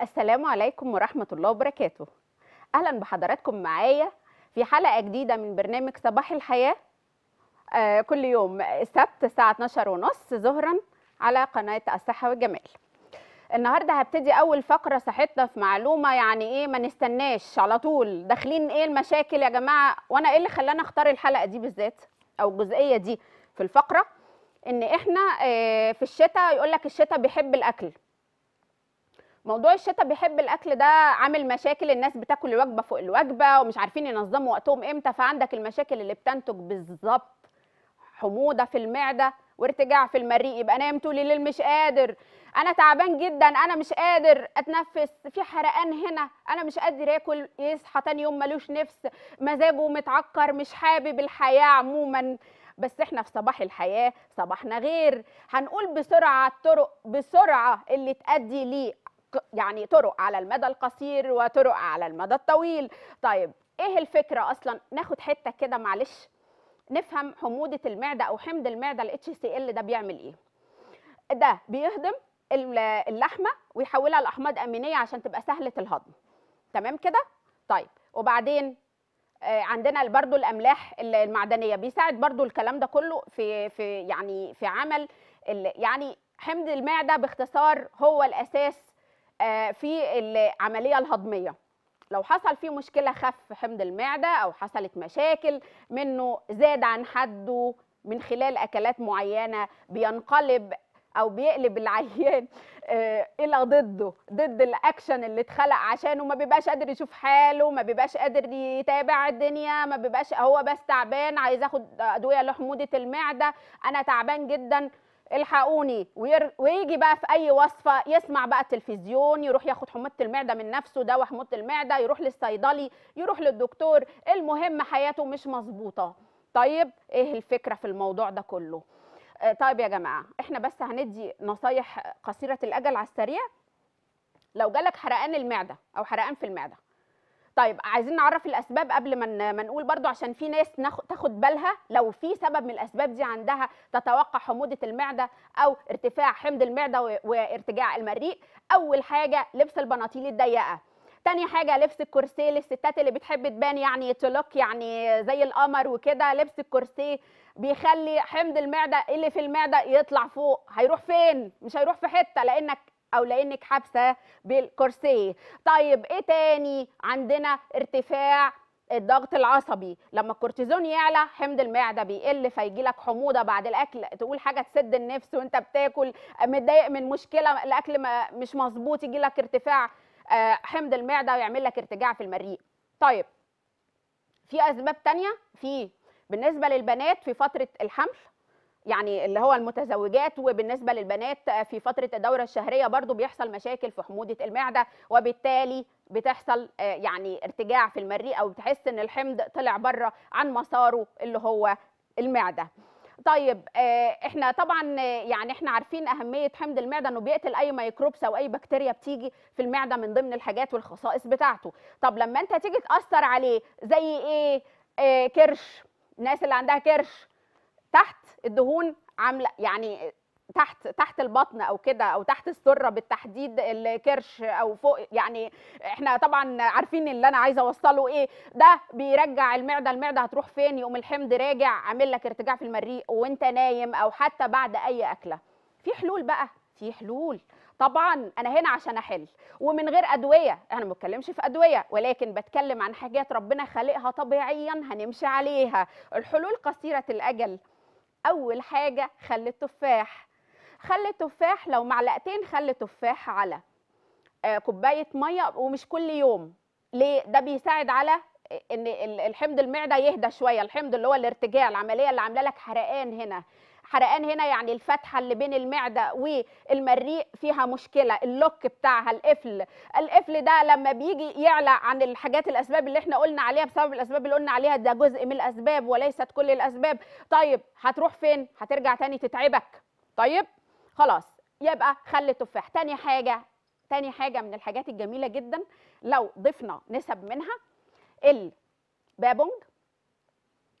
السلام عليكم ورحمة الله وبركاته. أهلا بحضراتكم معايا في حلقة جديدة من برنامج صباح الحياة، كل يوم السبت الساعة 12:30 ظهرا على قناة الصحة والجمال. النهاردة هبتدي أول فقرة صحتنا في معلومة، يعني إيه ما نستناش على طول داخلين إيه المشاكل يا جماعة، وأنا إيه اللي خلاني أختار الحلقة دي بالذات أو الجزئية دي في الفقرة، إن إحنا في الشتاء يقول لك الشتاء بيحب الأكل. موضوع الشتاء بيحب الاكل ده عامل مشاكل، الناس بتاكل الوجبه فوق الوجبه ومش عارفين ينظموا وقتهم امتى، فعندك المشاكل اللي بتنتج بالظبط حموضه في المعده وارتجاع في المريء، يبقى نايم طول الليل مش قادر، انا تعبان جدا، انا مش قادر اتنفس، في حرقان هنا، انا مش قادر اكل، يصحى تاني يوم ملوش نفس، مزاجه متعكر، مش حابب الحياه عموما. بس احنا في صباح الحياه صباحنا غير، هنقول بسرعه الطرق بسرعه اللي تؤدي ليه، يعني طرق على المدى القصير وطرق على المدى الطويل. طيب ايه الفكره اصلا؟ ناخد حته كده معلش نفهم حموضه المعده او حمض المعده ال HCL ده بيعمل ايه. ده بيهضم اللحمه ويحولها لاحماض امينيه عشان تبقى سهله الهضم، تمام كده. طيب وبعدين عندنا برضو الاملاح المعدنيه، بيساعد برضو الكلام ده كله في يعني في عمل يعني حمض المعده باختصار هو الاساس في العملية الهضمية. لو حصل فيه مشكلة خف حمض المعدة أو حصلت مشاكل منه زاد عن حده من خلال أكلات معينة، بينقلب أو بيقلب العيان إلى ضده، ضد الأكشن اللي اتخلق عشانه، ما بيبقاش قادر يشوف حاله، ما بيبقاش قادر يتابع الدنيا، ما بيبقاش هو بس تعبان عايز أخد أدوية لحموضة المعدة، أنا تعبان جدا الحقوني، ويجي بقى في اي وصفه، يسمع بقى التلفزيون يروح ياخد حموضه المعده من نفسه، دواء حموضه المعده، يروح للصيدلي، يروح للدكتور، المهم حياته مش مظبوطه. طيب ايه الفكره في الموضوع ده كله؟ طيب يا جماعه احنا بس هندي نصايح قصيره الاجل على السريع. لو جالك حرقان المعده او حرقان في المعده، طيب عايزين نعرف الاسباب قبل ما نقول برضو، عشان في ناس تاخد بالها لو في سبب من الاسباب دي عندها تتوقع حموضه المعده او ارتفاع حمض المعده وارتجاع المريء. اول حاجه لبس البناطيل الضيقه، تاني حاجه لبس الكورسيه للستات اللي بتحب تبان يعني تلوك يعني زي القمر وكده، لبس الكورسيه بيخلي حمض المعده اللي في المعده يطلع فوق، هيروح فين؟ مش هيروح في حته لانك حابسه بالكرسي. طيب ايه تاني؟ عندنا ارتفاع الضغط العصبي، لما الكورتيزون يعلى حمض المعده بيقل، فيجي لك حموضه بعد الاكل، تقول حاجه تسد النفس وانت بتاكل، متضايق من مشكله الاكل مش مظبوط، يجي لك ارتفاع حمض المعده ويعمل لك ارتجاع في المريء. طيب في اسباب تانيه في بالنسبه للبنات في فتره الحمل، يعني اللي هو المتزوجات، وبالنسبة للبنات في فترة الدورة الشهرية برضو بيحصل مشاكل في حموضة المعدة، وبالتالي بتحصل يعني ارتجاع في المريء، أو بتحس إن الحمض طلع بره عن مساره اللي هو المعدة. طيب احنا طبعا يعني احنا عارفين أهمية حمض المعدة، إنه بيقتل أي ميكروبس أو أي بكتيريا بتيجي في المعدة من ضمن الحاجات والخصائص بتاعته. طب لما أنت تيجي تأثر عليه زي إيه؟ كرش، الناس اللي عندها كرش تحت الدهون عامله يعني تحت البطن او كده، او تحت السره بالتحديد الكرش او فوق، يعني احنا طبعا عارفين اللي انا عايزه اوصله ايه، ده بيرجع المعده هتروح فين؟ يقوم الحمض راجع عامل لك ارتجاع في المريء وانت نايم او حتى بعد اي اكله. في حلول بقى، في حلول طبعا، انا هنا عشان احل ومن غير ادويه، انا ما بتكلمش في ادويه، ولكن بتكلم عن حاجات ربنا خالقها طبيعيا هنمشي عليها. الحلول قصيره الاجل، أول حاجة خل التفاح، لو معلقتين خل تفاح على كوباية مية، ومش كل يوم. ليه؟ ده بيساعد على إن الحمض المعدة يهدى شوية، الحمض اللي هو الارتجاع، العملية اللي عاملة لك حرقان هنا يعني الفتحة اللي بين المعدة والمريء فيها مشكلة، اللوك بتاعها، القفل ده لما بيجي يعلى عن الحاجات، الأسباب اللي احنا قلنا عليها، بسبب الأسباب اللي قلنا عليها، ده جزء من الأسباب وليست كل الأسباب. طيب هتروح فين؟ هترجع تاني تتعبك. طيب خلاص، يبقى خل تفاح. تاني حاجة من الحاجات الجميلة جدا لو ضفنا نسب منها، البابونج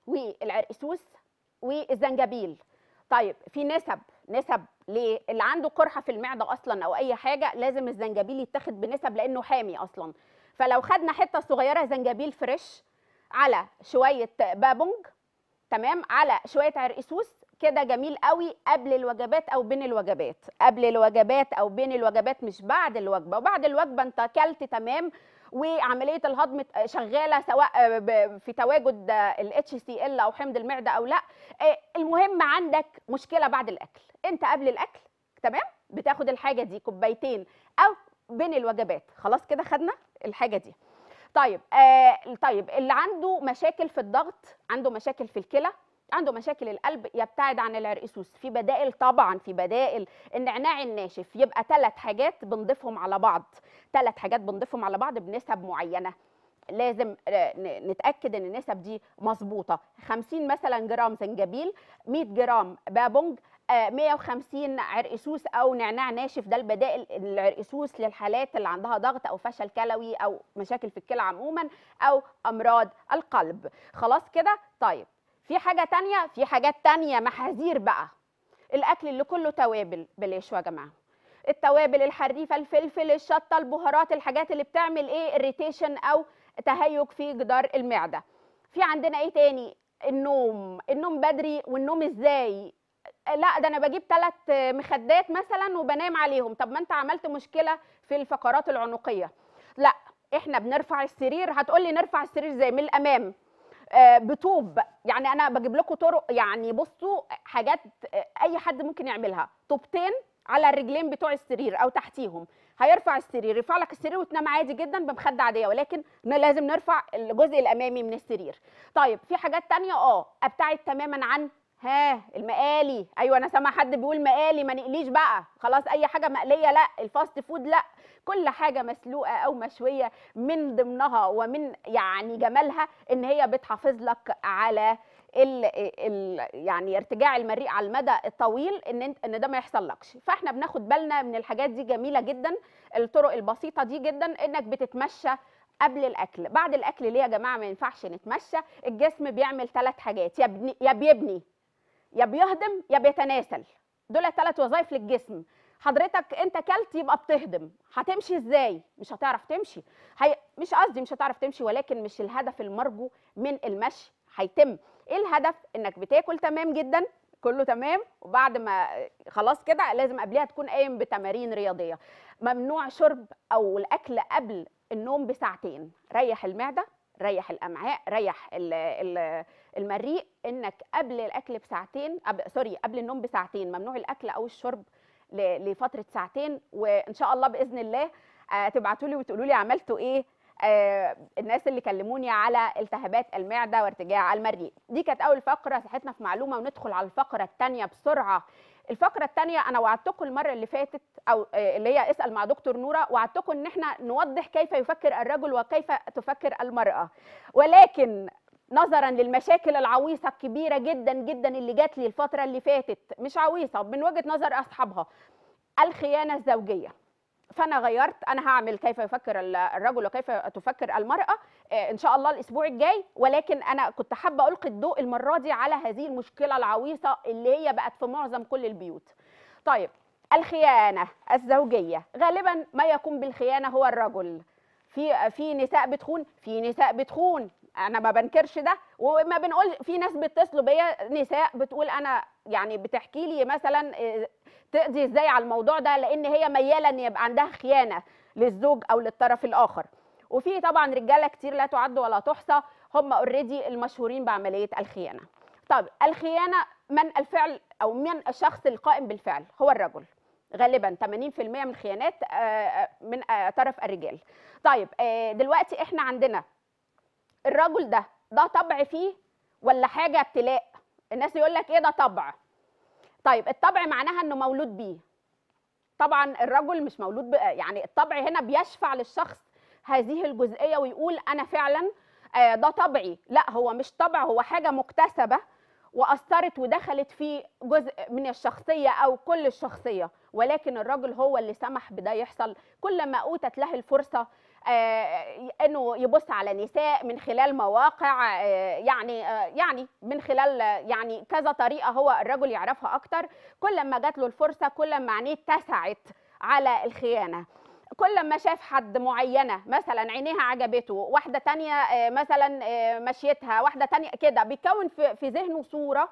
والعرقسوس والزنجبيل. طيب في نسب نسب اللي عنده قرحه في المعده اصلا او اي حاجه لازم الزنجبيل يتاخد بنسب لانه حامي اصلا. فلو خدنا حته صغيره زنجبيل فريش على شويه بابونج، تمام، على شويه عرقسوس كده جميل قوي قبل الوجبات او بين الوجبات. قبل الوجبات او بين الوجبات مش بعد الوجبه، وبعد الوجبه انت اكلت تمام وعمليه الهضم شغاله سواء في تواجد ال HCL او حمض المعده او لا. المهم عندك مشكله بعد الاكل، انت قبل الاكل تمام بتاخد الحاجه دي كوبايتين او بين الوجبات، خلاص كده خدنا الحاجه دي. طيب طيب اللي عنده مشاكل في الضغط، عنده مشاكل في الكلى، عنده مشاكل القلب، يبتعد عن العرقسوس. في بدائل طبعا، في بدائل. النعناع الناشف يبقى 3 حاجات بنضيفهم على بعض، 3 حاجات بنضيفهم على بعض بنسب معينه، لازم نتاكد ان النسب دي مظبوطه. 50 مثلا جرام زنجبيل، 100 جرام بابونج، 150 عرقسوس او نعناع ناشف. ده البدائل. العرقسوس للحالات اللي عندها ضغط او فشل كلوي او مشاكل في الكلى عموما او امراض القلب. خلاص كده. طيب في حاجه تانية، في حاجات تانية محاذير بقى. الاكل اللي كله توابل بلاش يا جماعه. التوابل الحريفه، الفلفل، الشطه، البهارات، الحاجات اللي بتعمل ايه، الريتيشن او تهيج في جدار المعده. في عندنا ايه تاني، النوم. النوم بدري. والنوم ازاي؟ لا ده انا بجيب 3 مخدات مثلا وبنام عليهم. طب ما انت عملت مشكله في الفقرات العنقيه. لا احنا بنرفع السرير. هتقولي نرفع السرير زي من الامام، بطوب. يعني انا بجيب لكم طرق، يعني بصوا حاجات اي حد ممكن يعملها. طوبتين على الرجلين بتوع السرير او تحتيهم، هيرفع السرير. يرفع لك السرير وتنام عادي جدا بمخده عاديه، ولكن لازم نرفع الجزء الامامي من السرير. طيب في حاجات تانية ابتعد تماما عن المقالي. ايوه انا سامع حد بيقول مقالي، ما نقليش بقى خلاص، اي حاجه مقليه لا، الفاست فود لا، كل حاجه مسلوقه او مشويه. من ضمنها ومن يعني جمالها ان هي بتحافظ لك على يعني ارتجاع المريء على المدى الطويل، ان ده ما يحصل لكش. فاحنا بناخد بالنا من الحاجات دي. جميله جدا الطرق البسيطه دي جدا. انك بتتمشى قبل الاكل، بعد الاكل ليه يا جماعه ما ينفعش نتمشى؟ الجسم بيعمل 3 حاجات، يا بيبني يا بيهضم يا بيتناسل. دول 3 وظائف للجسم. حضرتك انت كلت يبقى بتهضم، هتمشي ازاي؟ مش هتعرف تمشي. مش قصدي مش هتعرف تمشي، ولكن مش الهدف المرجو من المشي هيتم. ايه الهدف؟ انك بتاكل تمام جدا كله تمام، وبعد ما خلاص كده لازم قبلها تكون قايم بتمارين رياضيه. ممنوع شرب او الاكل قبل النوم ب2 ساعة. ريح المعده، ريح الامعاء، ريح المريء. انك قبل الاكل ب2 ساعة، قبل النوم ب2 ساعة. ممنوع الاكل او الشرب لفتره 2 ساعة. وان شاء الله باذن الله تبعتوا لي وتقولوا لي عملتوا ايه الناس اللي كلموني على التهابات المعده وارتجاع المريء. دي كانت اول فقره صحتنا في معلومه، وندخل على الفقره الثانيه بسرعه. الفقره الثانيه انا وعدتكم المره اللي فاتت، او اللي هي اسال مع دكتور نوره، وعدتكم ان احنا نوضح كيف يفكر الرجل وكيف تفكر المراه. ولكن نظرا للمشاكل العويصه الكبيره جدا جدا اللي جات لي الفتره اللي فاتت، مش عويصه من وجهه نظر اصحابها، الخيانه الزوجيه، فانا غيرت. انا هعمل كيف يفكر الرجل وكيف تفكر المراه ان شاء الله الاسبوع الجاي. ولكن انا كنت حابه القي الضوء المره دي على هذه المشكله العويصه اللي هي بقت في معظم كل البيوت. طيب الخيانه الزوجيه، غالبا ما يقوم بالخيانه هو الرجل. في نساء بتخون، انا ما بنكرش ده، وما بنقول. في ناس بيتصلوا بيا نساء بتقول انا يعني بتحكي لي مثلا تقضي ازاي على الموضوع ده، لان هي مياله ان يبقى عندها خيانه للزوج او للطرف الاخر. وفي طبعا رجاله كتير لا تعد ولا تحصى، هم اوريدي المشهورين بعمليه الخيانه. طب الخيانه من الفعل او من الشخص القائم بالفعل هو الرجل، غالبا 80% من الخيانات من طرف الرجال. طيب دلوقتي احنا عندنا الرجل ده طبع فيه ولا حاجه ابتلاء؟ الناس يقول لك ايه ده طبع. طيب الطبع معناها انه مولود بيه. طبعا الرجل مش مولود بيه، يعني الطبع هنا بيشفع للشخص هذه الجزئيه ويقول انا فعلا ده طبعي. لا هو مش طبع، هو حاجه مكتسبه وأثرت ودخلت في جزء من الشخصية أو كل الشخصية، ولكن الرجل هو اللي سمح بده يحصل. كل ما أوتت له الفرصة أنه يبص على نساء من خلال مواقع، يعني من خلال يعني كذا طريقة هو الرجل يعرفها أكتر. كل ما جات له الفرصة كل ما عينيه اتسعت على الخيانة. كل ما شاف حد معينة مثلا عينيها عجبته، واحدة تانية مثلا مشيتها، واحدة تانية كده، بيكون في ذهنه صورة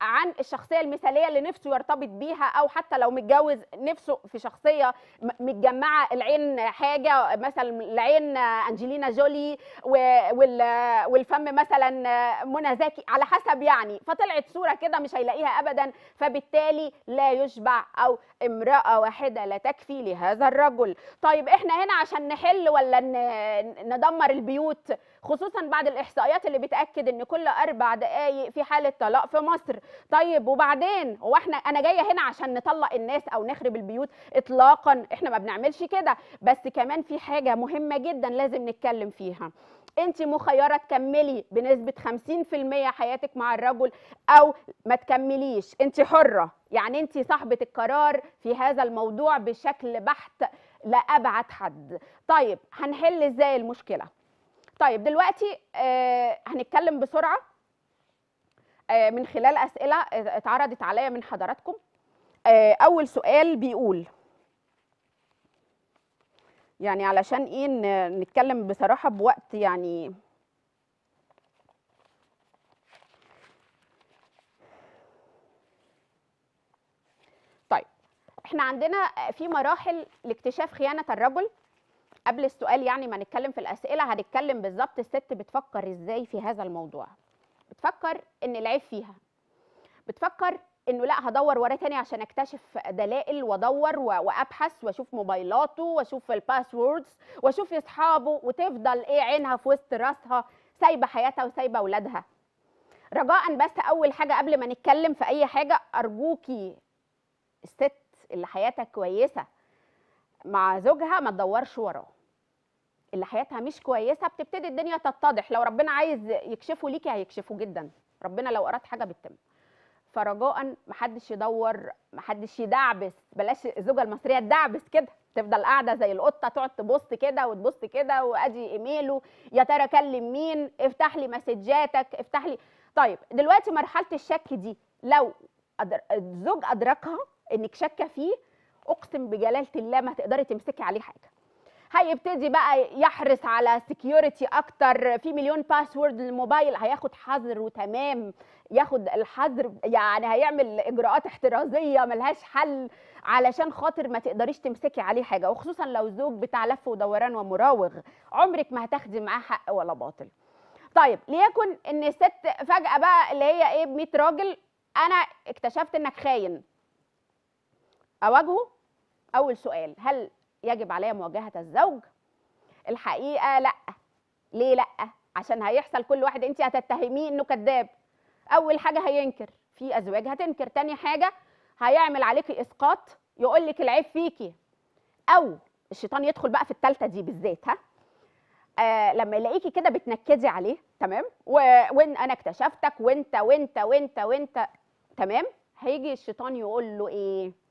عن الشخصية المثالية اللي نفسه يرتبط بيها، أو حتى لو متجوز نفسه في شخصية متجمعة، العين حاجة مثلا، العين أنجلينا جولي والفم مثلا منى زكي على حسب يعني، فطلعت صورة كده مش هيلاقيها أبدا، فبالتالي لا يشبع، أو امرأة واحدة لا تكفي لهذا الرجل. طيب إحنا هنا عشان نحل ولا ندمر البيوت؟ خصوصا بعد الإحصائيات اللي بتأكد إن كل 4 دقايق في حالة طلاق في مصر. طيب وبعدين هو انا جايه هنا عشان نطلق الناس او نخرب البيوت؟ اطلاقا، احنا ما بنعملش كده. بس كمان في حاجه مهمه جدا لازم نتكلم فيها، انت مخيره تكملي بنسبه 50% حياتك مع الرجل او ما تكمليش، انت حره، يعني انت صاحبه القرار في هذا الموضوع بشكل بحت لأبعد حد. طيب هنحل ازاي المشكله؟ طيب دلوقتي هنتكلم بسرعه من خلال أسئلة اتعرضت عليا من حضراتكم. أول سؤال بيقول، يعني علشان إيه نتكلم بصراحة بوقت يعني، طيب إحنا عندنا في مراحل لاكتشاف خيانة الرجل. قبل السؤال يعني ما نتكلم في الأسئلة، هنتكلم بالظبط الست بتفكر إزاي في هذا الموضوع. بتفكر ان العيب فيها، بتفكر انه لا هدور وراه تاني عشان اكتشف دلائل، وادور وابحث واشوف موبايلاته واشوف الباسوردز واشوف اصحابه، وتفضل ايه عينها في وسط راسها، سايبه حياتها وسايبه اولادها. رجاء بس اول حاجه قبل ما نتكلم في اي حاجه، ارجوكي الست اللي حياتها كويسه مع زوجها ما تدورش وراه. اللي حياتها مش كويسه بتبتدي الدنيا تتضح، لو ربنا عايز يكشفه ليكي هيكشفه جدا، ربنا لو اراد حاجه بتتم. فرجاء محدش يدور، محدش يدعبس، بلاش الزوجه المصريه تدعبس كده، تفضل قاعده زي القطه تقعد تبص كده وتبص كده، وادي ايميله، يا ترى كلم مين، افتح لي مسجاتك، افتح لي. طيب دلوقتي مرحله الشك دي لو الزوج ادركها انك شاكه فيه، اقسم بجلاله الله ما تقدري تمسكي عليه حاجه. هيبتدي بقى يحرص على سكيورتي اكتر، في مليون باسورد للموبايل، هياخد حذر وتمام، ياخد الحذر، يعني هيعمل اجراءات احترازيه ملهاش حل علشان خاطر ما تقدريش تمسكي عليه حاجه. وخصوصا لو الزوج بتاع لف ودوران ومراوغ، عمرك ما هتاخدي معاه حق ولا باطل. طيب ليكن ان الست فجاه بقى اللي هي ايه، ب100 راجل انا اكتشفت انك خاين، اواجهه؟ اول سؤال، هل يجب عليا مواجهة الزوج؟ الحقيقة لأ. ليه لأ؟ عشان هيحصل كل واحد انت هتتهميه انه كذاب. أول حاجة هينكر، في أزواج هتنكر. تاني حاجة هيعمل عليكي إسقاط، يقول لك العيب فيكي، أو الشيطان يدخل بقى في الثالثة دي بالذات، ها؟ لما يلاقيكي كده بتنكدي عليه، تمام؟ وإن أنا اكتشفتك وأنت وأنت وأنت وأنت، تمام؟ هيجي الشيطان يقول له إيه؟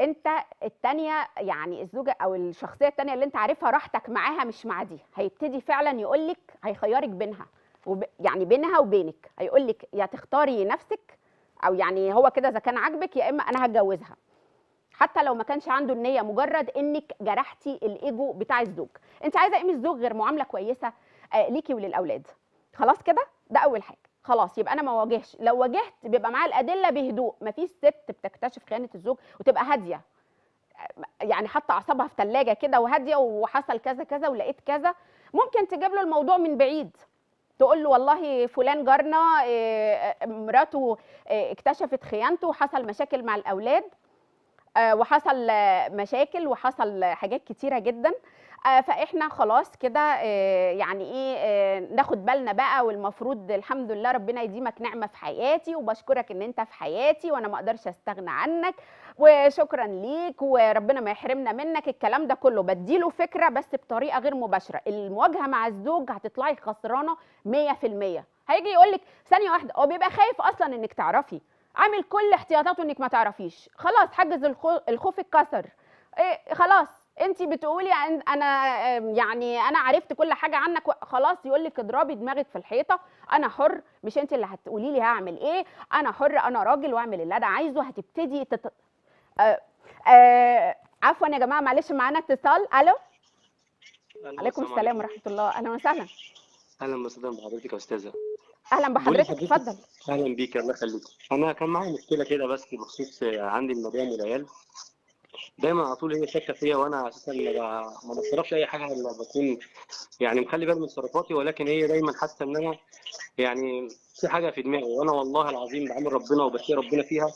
انت التانية يعني الزوجة او الشخصية التانية اللي انت عارفها راحتك معاها مش مع دي. هيبتدي فعلا يقولك، هيخيرك بينها يعني بينها وبينك، هيقولك يا تختاري نفسك، او يعني هو كده اذا كان عاجبك، يا اما انا هتجوزها، حتى لو ما كانش عنده النية، مجرد انك جرحتي الايجو بتاع الزوج. انت عايزة ايه من الزوج غير معاملة كويسة ليكي وللاولاد؟ خلاص كده، ده اول حاجة. خلاص يبقى انا ما واجهش، لو واجهت بيبقى معايا الادله بهدوء. مفيش ست بتكتشف خيانه الزوج وتبقى هاديه، يعني حاطه اعصابها في ثلاجه كده وهاديه وحصل كذا كذا ولقيت كذا. ممكن تجيب له الموضوع من بعيد، تقول له والله فلان جارنا مراته اكتشفت خيانته وحصل مشاكل مع الاولاد، وحصل مشاكل وحصل حاجات كتيره جدا، فاحنا خلاص كده يعني ايه ناخد بالنا بقى، والمفروض الحمد لله ربنا يديمك نعمه في حياتي، وبشكرك ان انت في حياتي وانا ما اقدرش استغنى عنك، وشكرا ليك وربنا ما يحرمنا منك. الكلام ده كله بديله فكره بس بطريقه غير مباشره. المواجهه مع الزوج هتطلعي خسرانه 100%، هيجي يقول لك ثانيه واحده، هو بيبقى خايف اصلا انك تعرفي، عامل كل احتياطاته انك ما تعرفيش، خلاص حاجز الخوف اتكسر، ايه خلاص انت بتقولي انا يعني انا عرفت كل حاجه عنك، خلاص يقول لك اضربي دماغك في الحيطه، انا حر، مش انت اللي هتقولي لي هعمل ايه، انا حر، انا راجل واعمل اللي انا عايزه. هتبتدي عفوا يا جماعه معلش معانا اتصال. الو عليكم السلام ورحمه الله، اهلا وسهلا. اهلا وسهلا بحضرتك يا استاذه. اهلا بحضرتك، اتفضل. اهلا بيك الله يخليك. انا كان معايا مشكله كده بس بخصوص عندي المدام والعيال، دايما على طول هي شاكه فيا، وانا اساسا ما بصرفش اي حاجه، الا بكون يعني مخلي بالي من تصرفاتي، ولكن هي دايما حاسه ان انا يعني في حاجه في دماغي، وانا والله العظيم بعمل ربنا وبشكي ربنا فيها،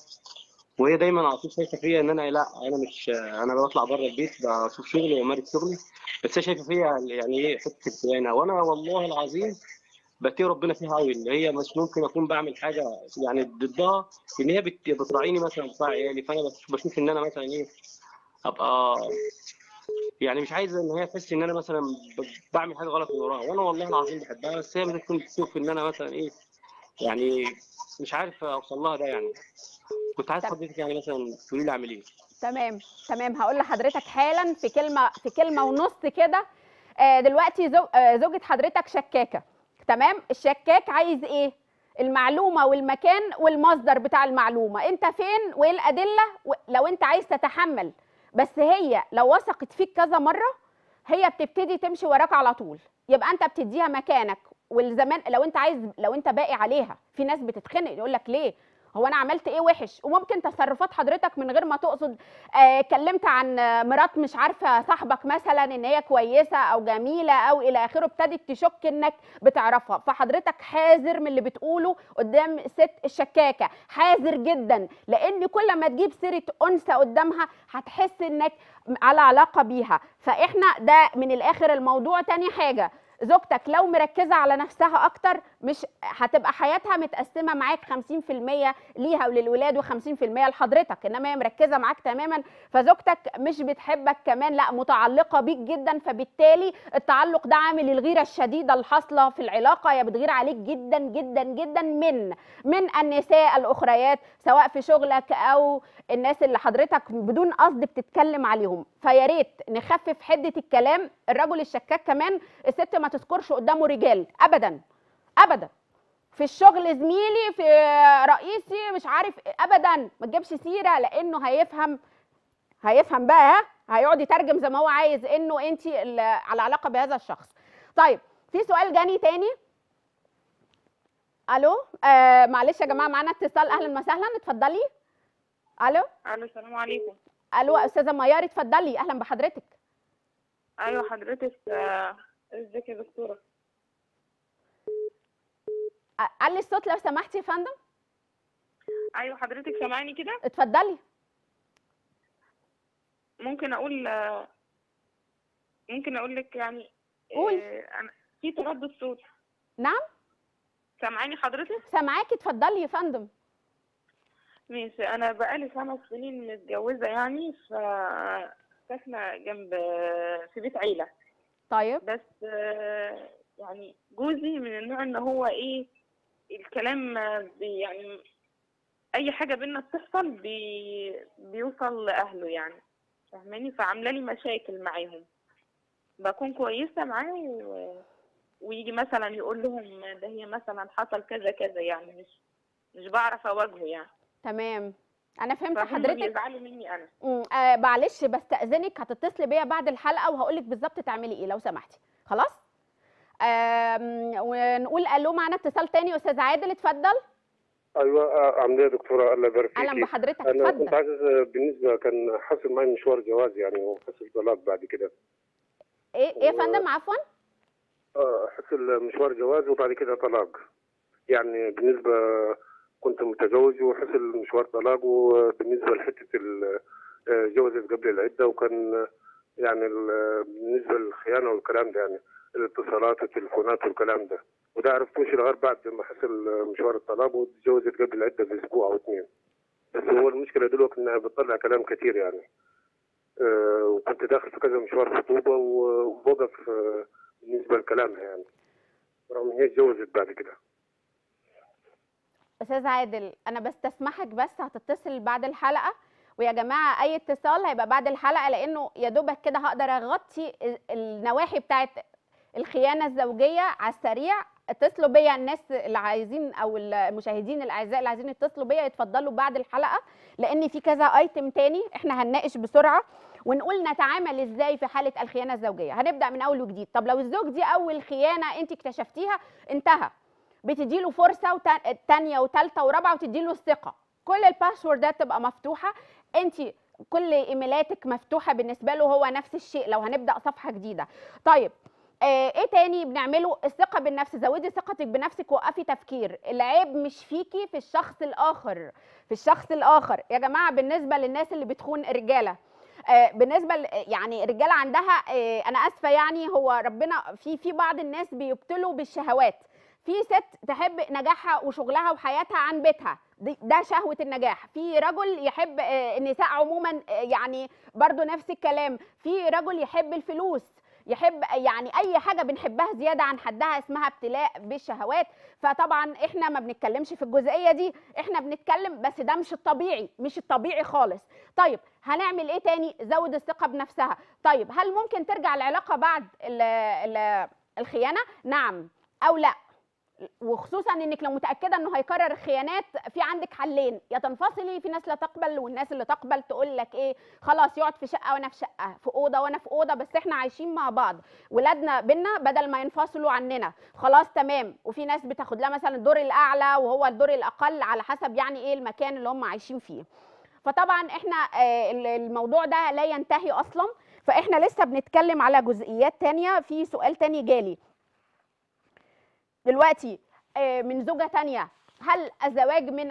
وهي دايما على طول شايفه فيا ان انا لا انا مش انا بطلع بره البيت بشوف شغلي وامارس شغلي، بس هي شايفه فيا يعني ايه حته فلانه، وانا والله العظيم بتقي ربنا فيها قوي، اللي هي مش ممكن اكون بعمل حاجه يعني ضدها، ان هي بتراعيني مثلا بتراعي عيالي، فانا بشوف ان انا مثلا ايه ابقى يعني مش عايز ان هي تحس ان انا مثلا بعمل حاجه غلط من وراها، وانا والله العظيم بحبها، بس هي ممكن تشوف ان انا مثلا ايه يعني مش عارف اوصل لها ده يعني. كنت عايز حضرتك يعني مثلا تقولي لي اعمل ايه. تمام هقول لحضرتك حالا في كلمه ونص كده. دلوقتي زوجة حضرتك شكاكه، تمام؟ الشكاك عايز ايه؟ المعلومه والمكان والمصدر بتاع المعلومه، انت فين وايه الادله، لو انت عايز تتحمل. بس هي لو وثقت فيك كذا مره هي بتبتدي تمشي وراك على طول، يبقى انت بتديها مكانك والزمان. لو انت باقي عليها، في ناس بتتخنق يقول لك ليه؟ هو انا عملت ايه وحش؟ وممكن تصرفات حضرتك من غير ما تقصد، اتكلمت عن مرات مش عارفه صاحبك مثلا ان هي كويسه او جميله او الى اخره، ابتدت تشك انك بتعرفها. فحضرتك حاذر من اللي بتقوله قدام الست الشكاكه، حاذر جدا، لان كل ما تجيب سيره انثى قدامها هتحس انك على علاقه بيها. فاحنا ده من الاخر الموضوع. تاني حاجه، زوجتك لو مركزه على نفسها اكتر مش هتبقى حياتها متقسمه معاك 50% ليها وللولاد و50% لحضرتك، انما هي مركزه معاك تماما، فزوجتك مش بتحبك كمان، لا متعلقه بيك جدا، فبالتالي التعلق ده عامل الغيره الشديده الحاصله في العلاقه، هي بتغير عليك جدا جدا جدا من النساء الاخريات، سواء في شغلك او الناس اللي حضرتك بدون قصد بتتكلم عليهم. فيا ريت نخفف حده الكلام. الرجل الشكاك كمان الست ما تذكرش قدامه رجال ابدا ابدا، في الشغل زميلي، في رئيسي، مش عارف، ابدا ما تجيبش سيره، لانه هيفهم بقى، هيقعد يترجم زي ما هو عايز انه انت على علاقه بهذا الشخص. طيب في سؤال جاني تاني. الو معلش يا جماعه معانا اتصال. اهلا وسهلا، اتفضلي. الو السلام عليكم. الو استاذه ميار، اتفضلي، اهلا بحضرتك. ايوه حضرتك ازيك يا دكتوره؟ علي الصوت لو سمحتي يا فندم. ايوه حضرتك سامعني كده؟ اتفضلي. ممكن اقول لك يعني قولي. انا في تردد صوت. نعم سامعاني حضرتك؟ سامعاكي، اتفضلي يا فندم. ماشي. انا بقالي 5 سنين متجوزه يعني، ف ساكنه جنب في بيت عيله. طيب بس يعني جوزي من النوع ان هو ايه الكلام يعني اي حاجه بينا بتحصل بيوصل لاهله يعني، فاهماني؟ فعامله لي مشاكل معاهم، بكون كويسه معاه ويجي مثلا يقول لهم ده هي مثلا حصل كذا كذا، يعني مش بعرف اواجهه يعني. تمام انا فهمت حضرتك. بيزعلوا مني انا. معلش بستأذنك، هتتصلي بيا بعد الحلقه وهقول لك بالظبط تعملي ايه لو سمحتي. خلاص؟ ونقول الو معانا اتصال تاني. استاذ عادل اتفضل. ايوه عامله يا دكتوره الله يبارك فيكي. اهلا بحضرتك، اتفضل. انا كنت عايز بالنسبه كان حاصل معايا مشوار جواز يعني، وحصل طلاق بعد كده. ايه يا فندم؟ عفوا. حصل مشوار جواز وبعد كده طلاق. يعني بالنسبه كنت متزوج وحصل مشوار طلاق، وبالنسبه لحته اتجوزت قبل العده، وكان يعني بالنسبه للخيانه والكلام ده يعني الاتصالات والتليفونات والكلام ده، وده عرفتوش غير بعد ما حصل مشوار الطلاق، واتجوزت قبل العده باسبوع او 2. بس هو المشكله دلوقتي انها بتطلع كلام كتير يعني، وكنت داخل في كذا مشوار خطوبه ووقف بالنسبه لكلامها يعني، رغم ان هي اتجوزت بعد كده. استاذ عادل انا بستسمحك بس هتتصل بعد الحلقه، ويا جماعه اي اتصال هيبقى بعد الحلقه لانه يا دوبك كده هقدر اغطي النواحي بتاعه الخيانه الزوجيه على السريع. اتصلوا بيا الناس اللي عايزين او المشاهدين الاعزاء اللي عايزين يتصلوا بيا يتفضلوا بعد الحلقه، لان في كذا ايتم تاني احنا هنناقش بسرعه ونقول نتعامل ازاي في حاله الخيانه الزوجيه. هنبدا من اول وجديد. طب لو الزوج دي اول خيانه انت اكتشفتيها انتهى، بتديله فرصه وثانيه وثالثه ورابعه وتديله الثقه، كل الباسوردات تبقى مفتوحه، انت كل ايميلاتك مفتوحه بالنسبه له، هو نفس الشيء لو هنبدا صفحه جديده. طيب ايه تاني بنعمله؟ الثقه بالنفس، زودي ثقتك بنفسك، وقفي تفكير العيب مش فيكي، في الشخص الاخر، في الشخص الاخر. يا جماعه بالنسبه للناس اللي بتخون الرجاله، بالنسبه يعني الرجاله عندها انا اسفه يعني هو ربنا في بعض الناس بيبتلوا بالشهوات. في ست تحب نجاحها وشغلها وحياتها عن بيتها، ده شهوة النجاح. في رجل يحب النساء عموما يعني برضو نفس الكلام. في رجل يحب الفلوس، يحب يعني اي حاجه بنحبها زياده عن حدها اسمها ابتلاء بالشهوات. فطبعا احنا ما بنتكلمش في الجزئيه دي، احنا بنتكلم بس ده مش الطبيعي، مش الطبيعي خالص. طيب هنعمل ايه تاني؟ زود الثقه بنفسها. طيب هل ممكن ترجع العلاقه بعد الخيانه؟ نعم او لا، وخصوصا انك لو متاكده انه هيكرر الخيانات في عندك حلين، يا تنفصلي، في ناس لا تقبل، والناس اللي تقبل تقول لك ايه خلاص يقعد في شقه وانا في شقه، في اوضه وانا في اوضه، بس احنا عايشين مع بعض، ولادنا بينا بدل ما ينفصلوا عننا، خلاص تمام. وفي ناس بتاخد لها مثلا الدور الاعلى وهو الدور الاقل على حسب يعني ايه المكان اللي هم عايشين فيه. فطبعا احنا الموضوع ده لا ينتهي اصلا، فاحنا لسه بنتكلم على جزئيات ثانيه. في سؤال ثاني جالي دلوقتي من زوجة تانية، هل الزواج من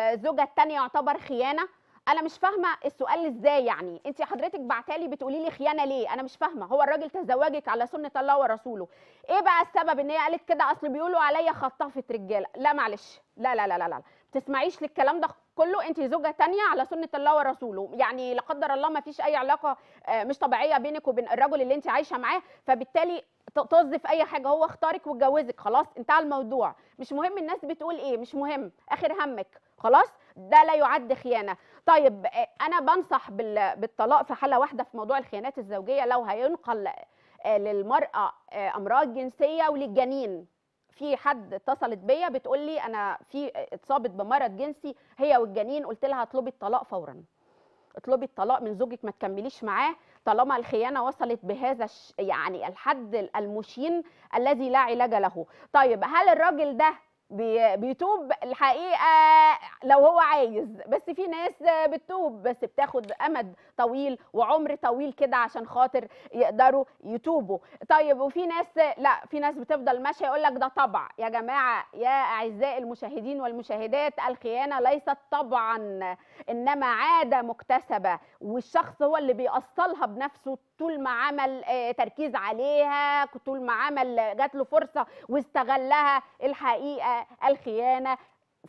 الزوجة التانية يعتبر خيانة؟ أنا مش فاهمة السؤال إزاي يعني، أنت حضرتك بعتالي بتقولي لي خيانة ليه؟ أنا مش فاهمة، هو الراجل تزوجك على سنة الله ورسوله، إيه بقى السبب إن هي قالت كده؟ أصل بيقولوا عليا خطافة رجالة، لا معلش، لا لا لا لا لا، ما تسمعيش للكلام ده كله، أنت زوجة تانية على سنة الله ورسوله، يعني لا قدر الله ما فيش أي علاقة مش طبيعية بينك وبين الرجل اللي أنت عايشة معاه، فبالتالي طز في اي حاجه، هو اختارك واتجوزك، خلاص انتهى الموضوع، مش مهم الناس بتقول ايه، مش مهم، اخر همك، خلاص ده لا يعد خيانه. طيب انا بنصح بالطلاق في حاله واحده في موضوع الخيانات الزوجيه، لو هينقل للمراه امراض جنسيه وللجنين. في حد اتصلت بيا بتقول لي انا في اتصابت بمرض جنسي هي والجنين، قلت لها اطلبي الطلاق فورا، اطلبي الطلاق من زوجك، ما تكمليش معاه طالما الخيانه وصلت بهذا يعني الحد المشين الذي لا علاج له. طيب هل الراجل ده بيتوب؟ الحقيقه لو هو عايز، بس في ناس بتتوب بس بتاخد امد طويل وعمر طويل كده عشان خاطر يقدروا يتوبوا. طيب وفي ناس لا، في ناس بتفضل ماشيه يقول لك ده طبع. يا جماعه يا اعزائي المشاهدين والمشاهدات، الخيانه ليست طبعا انما عاده مكتسبه، والشخص هو اللي بيأصلها بنفسه طول ما عمل تركيز عليها، طول ما عمل جات له فرصه واستغلها. الحقيقه الخيانة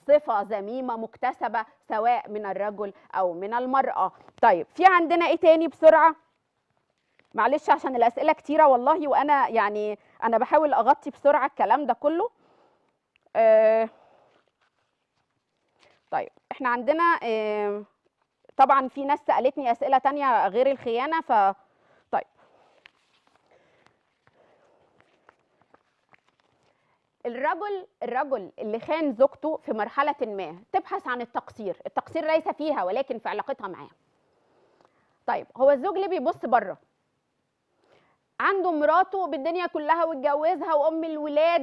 صفة ذميمة مكتسبة سواء من الرجل أو من المرأة. طيب في عندنا إيه تاني بسرعة؟ معلش عشان الأسئلة كتيرة والله، وأنا يعني أنا بحاول أغطي بسرعة الكلام ده كله. طيب إحنا عندنا طبعا في ناس سألتني أسئلة تانية غير الخيانة، الرجل اللي خان زوجته في مرحلة ما تبحث عن التقصير، التقصير ليس فيها ولكن في علاقتها معاه. طيب هو الزوج اللي بيبص بره، عنده مراته بالدنيا كلها واتجوزها وام الولاد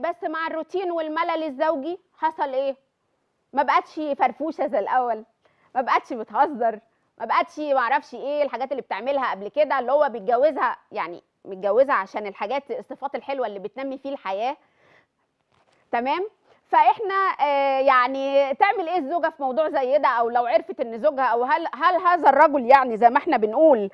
بس مع الروتين والملل الزوجي حصل ايه؟ ما بقتش فرفوشة زي الأول، ما بقتش بتهزر، ما بقتش معرفش ايه الحاجات اللي بتعملها قبل كده، اللي هو بيتجوزها يعني متجوزها عشان الحاجات الصفات الحلوة اللي بتنمي فيه الحياة. تمام؟ فاحنا يعني تعمل ايه الزوجه في موضوع زي ده؟ او لو عرفت ان زوجها، او هل هذا الرجل يعني زي ما احنا بنقول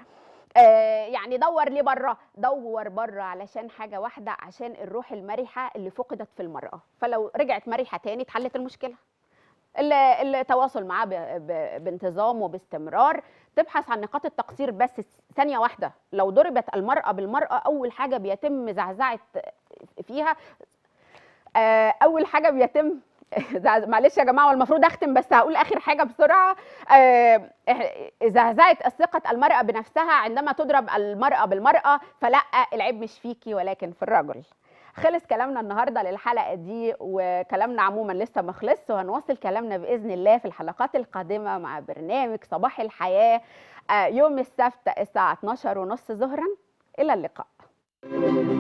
يعني دور ليه بره؟ دور بره علشان حاجه واحده، عشان الروح المرحه اللي فقدت في المراه، فلو رجعت مرحه تاني اتحلت المشكله. التواصل معاه بانتظام وباستمرار، تبحث عن نقاط التقصير. بس ثانيه واحده، لو ضربت المراه بالمراه اول حاجه بيتم زعزعه فيها، أول حاجة بيتم معلش يا جماعه والمفروض اختم بس هقول اخر حاجه بسرعه. زهزهه ثقه المراه بنفسها عندما تضرب المراه بالمراه، فلا العيب مش فيكي ولكن في الرجل. خلص كلامنا النهارده للحلقه دي، وكلامنا عموما لسه ما خلصش، وهنواصل كلامنا باذن الله في الحلقات القادمه مع برنامج صباح الحياه يوم السبت الساعه 12:30 ظهرا. الى اللقاء.